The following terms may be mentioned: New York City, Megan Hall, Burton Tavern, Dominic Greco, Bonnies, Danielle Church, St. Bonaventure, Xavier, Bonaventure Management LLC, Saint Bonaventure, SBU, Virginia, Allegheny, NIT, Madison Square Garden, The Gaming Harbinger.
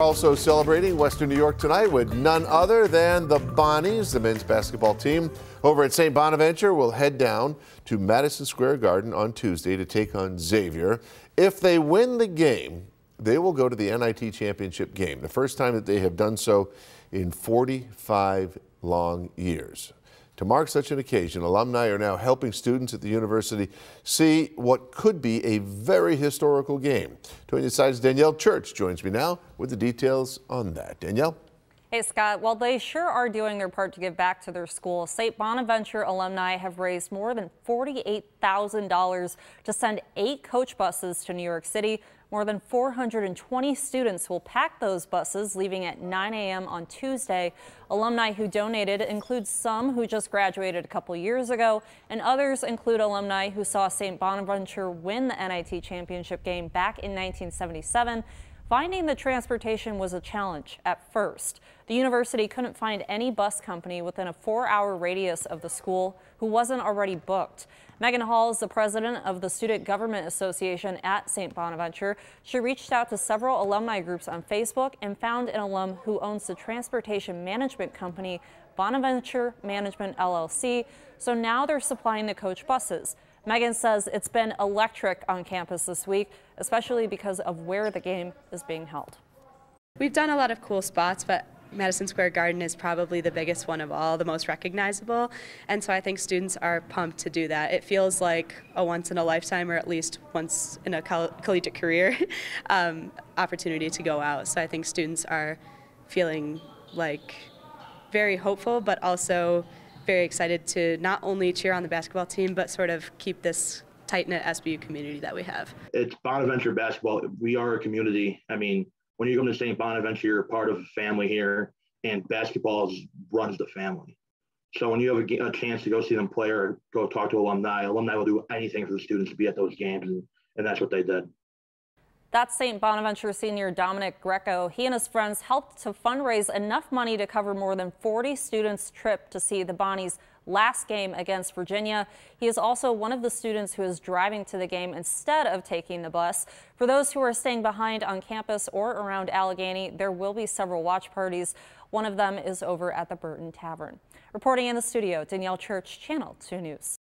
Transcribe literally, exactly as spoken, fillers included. Also celebrating Western New York tonight with none other than the Bonnies. The men's basketball team over at Saint Bonaventure will head down to Madison Square Garden on Tuesday to take on Xavier. If they win the game, they will go to the N I T championship game, the first time that they have done so in forty-five long years. To mark such an occasion, alumni are now helping students at the university see what could be a very historical game. twenty-side's Danielle Church joins me now with the details on that. Danielle? Hey, Scott. Well, they sure are doing their part to give back to their school. Saint Bonaventure alumni have raised more than forty-eight thousand dollars to send eight coach buses to New York City. More than four hundred twenty students will pack those buses, leaving at nine A M on Tuesday. Alumni who donated include some who just graduated a couple years ago, and others include alumni who saw Saint Bonaventure win the N I T championship game back in nineteen seventy-seven. Finding the transportation was a challenge at first. The university couldn't find any bus company within a four-hour radius of the school who wasn't already booked. Megan Hall is the president of the Student Government Association at Saint Bonaventure. She reached out to several alumni groups on Facebook and found an alum who owns the transportation management company, Bonaventure Management L L C. So now they're supplying the coach buses. Megan says it's been electric on campus this week, especially because of where the game is being held. We've done a lot of cool spots, but Madison Square Garden is probably the biggest one of all, the most recognizable, and so I think students are pumped to do that. It feels like a once-in-a-lifetime, or at least once in a coll collegiate career, um, opportunity to go out, so I think students are feeling like very hopeful, but also very excited to not only cheer on the basketball team, but sort of keep this tight-knit S B U community that we have. It's Bonaventure basketball. We are a community. I mean, when you come to Saint Bonaventure, you're part of a family here, and basketball runs the family. So when you have a, a chance to go see them play or go talk to alumni, alumni will do anything for the students to be at those games, and, and that's what they did. That's Saint Bonaventure senior Dominic Greco. He and his friends helped to fundraise enough money to cover more than forty students' trip to see the Bonnies' last game against Virginia. He is also one of the students who is driving to the game instead of taking the bus. For those who are staying behind on campus or around Allegheny, there will be several watch parties. One of them is over at the Burton Tavern. Reporting in the studio, Danielle Church, Channel two News.